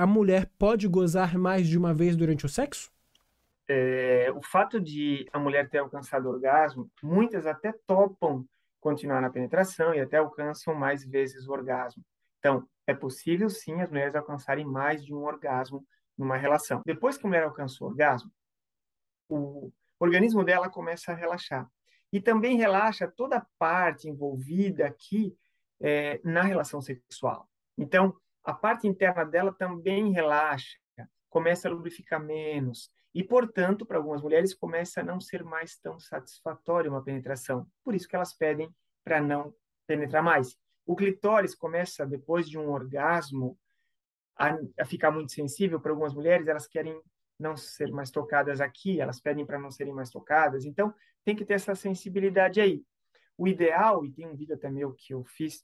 a mulher pode gozar mais de uma vez durante o sexo? O fato de a mulher ter alcançado o orgasmo, muitas até topam continuar na penetração e até alcançam mais vezes o orgasmo. Então, é possível sim as mulheres alcançarem mais de um orgasmo numa relação. Depois que a mulher alcançou o orgasmo, o organismo dela começa a relaxar. E também relaxa toda a parte envolvida aqui na relação sexual. Então, a parte interna dela também relaxa, começa a lubrificar menos. E, portanto, para algumas mulheres, começa a não ser mais tão satisfatória uma penetração. Por isso que elas pedem para não penetrar mais. O clitóris começa, depois de um orgasmo, a ficar muito sensível. Para algumas mulheres, elas querem não ser mais tocadas aqui, elas pedem para não serem mais tocadas. Então, tem que ter essa sensibilidade aí. O ideal, e tem um vídeo até meu que eu fiz,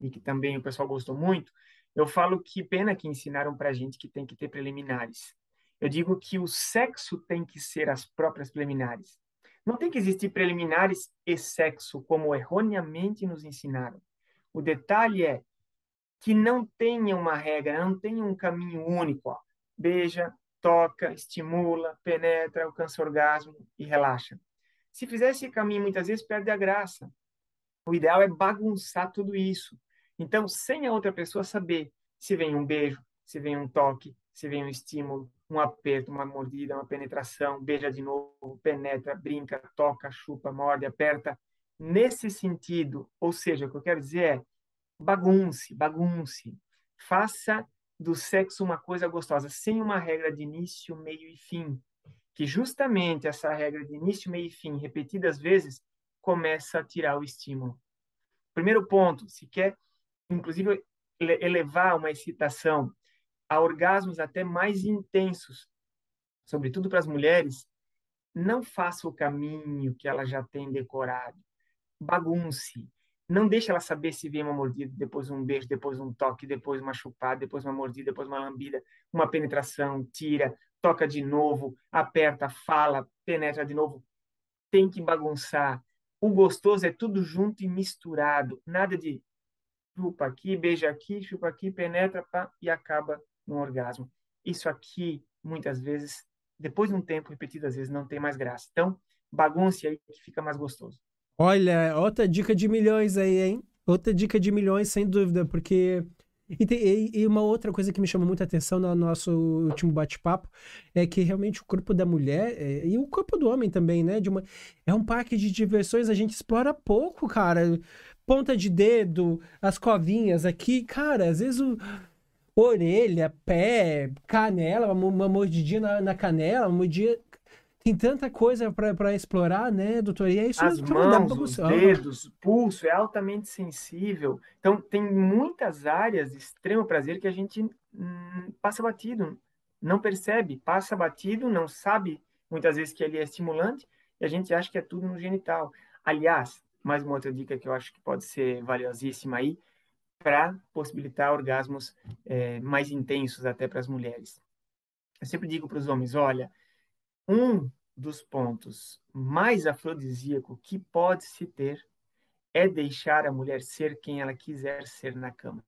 e que também o pessoal gostou muito, eu falo que pena que ensinaram para a gente que tem que ter preliminares. Eu digo que o sexo tem que ser as próprias preliminares. Não tem que existir preliminares e sexo, como erroneamente nos ensinaram. O detalhe é que não tenha uma regra, não tenha um caminho único. Ó. Beija, toca, estimula, penetra, alcança o orgasmo e relaxa. Se fizer esse caminho, muitas vezes perde a graça. O ideal é bagunçar tudo isso. Então, sem a outra pessoa saber se vem um beijo, se vem um toque, se vem um estímulo, um aperto, uma mordida, uma penetração, beija de novo, penetra, brinca, toca, chupa, morde, aperta. Nesse sentido, ou seja, o que eu quero dizer é bagunce. Faça do sexo uma coisa gostosa, sem uma regra de início, meio e fim. Que justamente essa regra de início, meio e fim, repetidas vezes, começa a tirar o estímulo. Primeiro ponto, se quer, inclusive, elevar uma excitação a orgasmos até mais intensos, sobretudo para as mulheres, não faça o caminho que ela já tem decorado. Bagunce. Não deixe ela saber se vem uma mordida, depois um beijo, depois um toque, depois uma chupada, depois uma mordida, depois uma lambida, uma penetração, tira, toca de novo, aperta, fala, penetra de novo. Tem que bagunçar. O gostoso é tudo junto e misturado. Nada de chupa aqui, beija aqui, chupa aqui, penetra pá, e acaba no orgasmo. Isso aqui, muitas vezes, depois de um tempo repetido, às vezes não tem mais graça. Então, bagunce aí que fica mais gostoso. Olha, outra dica de milhões aí, hein? Outra dica de milhões, sem dúvida, porque... E uma outra coisa que me chamou muita atenção no nosso último bate-papo é que realmente o corpo da mulher e o corpo do homem também, né? É um parque de diversões, a gente explora pouco, cara. Ponta de dedo, as covinhas aqui, cara, às vezes orelha, pé, canela, uma mordidinha na canela, uma mordidinha... Tem tanta coisa para explorar, né, doutor? E é isso. As mãos, os dedos, o pulso é altamente sensível. Então, tem muitas áreas de extremo prazer que a gente passa batido, não percebe, passa batido, não sabe muitas vezes que ele é estimulante e a gente acha que é tudo no genital. Aliás, mais uma outra dica que eu acho que pode ser valiosíssima aí para possibilitar orgasmos mais intensos até para as mulheres. Eu sempre digo para os homens, olha... Um dos pontos mais afrodisíaco que pode-se ter é deixar a mulher ser quem ela quiser ser na cama.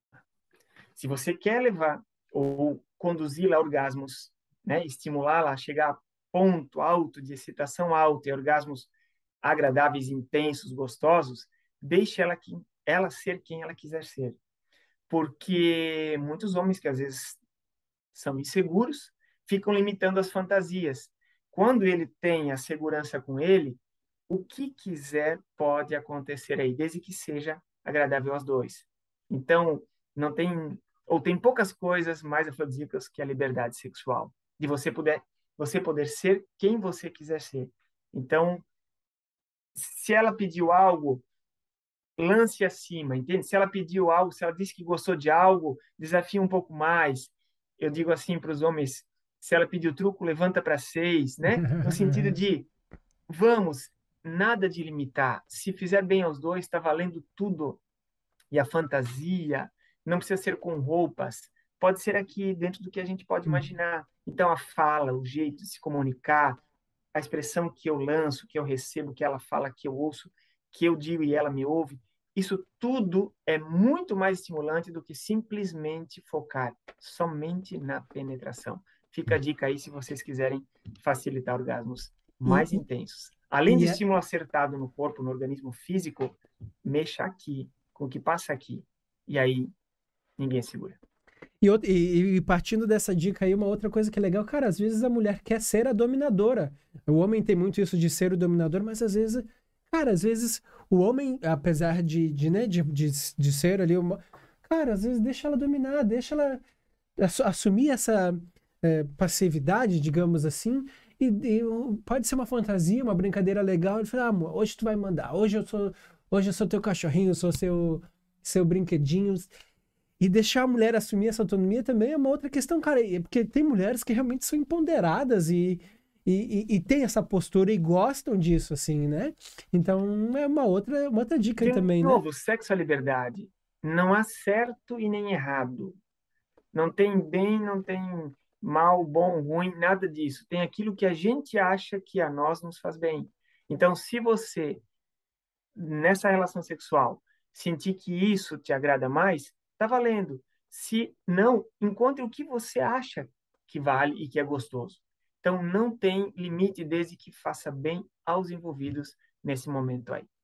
Se você quer levar ou conduzi-la a orgasmos, né, estimulá-la a chegar a ponto alto de excitação alta e orgasmos agradáveis, intensos, gostosos, deixe ela ser quem ela quiser ser. Porque muitos homens que às vezes são inseguros ficam limitando as fantasias. Quando ele tem a segurança com ele, o que quiser pode acontecer aí, desde que seja agradável aos dois. Então, não tem, ou tem poucas coisas mais afrodisíacas que a liberdade sexual, de você poder ser quem você quiser ser. Então, se ela pediu algo, lance acima, entende? Se ela pediu algo, se ela disse que gostou de algo, desafie um pouco mais. Eu digo assim para os homens, se ela pediu truco, levanta para 6, né? No sentido de, vamos, nada de limitar. Se fizer bem aos dois, está valendo tudo. E a fantasia não precisa ser com roupas. Pode ser aqui, dentro do que a gente pode imaginar. Então, a fala, o jeito de se comunicar, a expressão que eu lanço, que eu recebo, que ela fala, que eu ouço, que eu digo e ela me ouve, Isso tudo é muito mais estimulante do que simplesmente focar somente na penetração. Fica a dica aí se vocês quiserem facilitar orgasmos mais intensos. Além de estímulo acertado no corpo, no organismo físico, mexa aqui, com o que passa aqui. E aí, ninguém segura. E partindo dessa dica aí, uma outra coisa que é legal, cara, às vezes a mulher quer ser a dominadora. O homem tem muito isso de ser o dominador, mas às vezes, cara, às vezes o homem, apesar de ser ali, cara, às vezes deixa ela dominar, deixa ela assumir essa passividade, digamos assim, e pode ser uma fantasia, uma brincadeira legal, ele fala, ah, amor, hoje tu vai mandar, hoje eu sou teu cachorrinho, eu sou seu brinquedinho. E deixar a mulher assumir essa autonomia também é uma outra questão, cara. Porque tem mulheres que realmente são empoderadas e tem essa postura e gostam disso, assim, né? Então é uma outra dica aí também, né? De novo, sexo é liberdade. Não há certo e nem errado. Não tem bem, não tem mal, bom, ruim, nada disso. Tem aquilo que a gente acha que a nós nos faz bem. Então, se você, nessa relação sexual, sentir que isso te agrada mais, tá valendo. Se não, encontre o que você acha que vale e que é gostoso. Então, não tem limite desde que faça bem aos envolvidos nesse momento aí.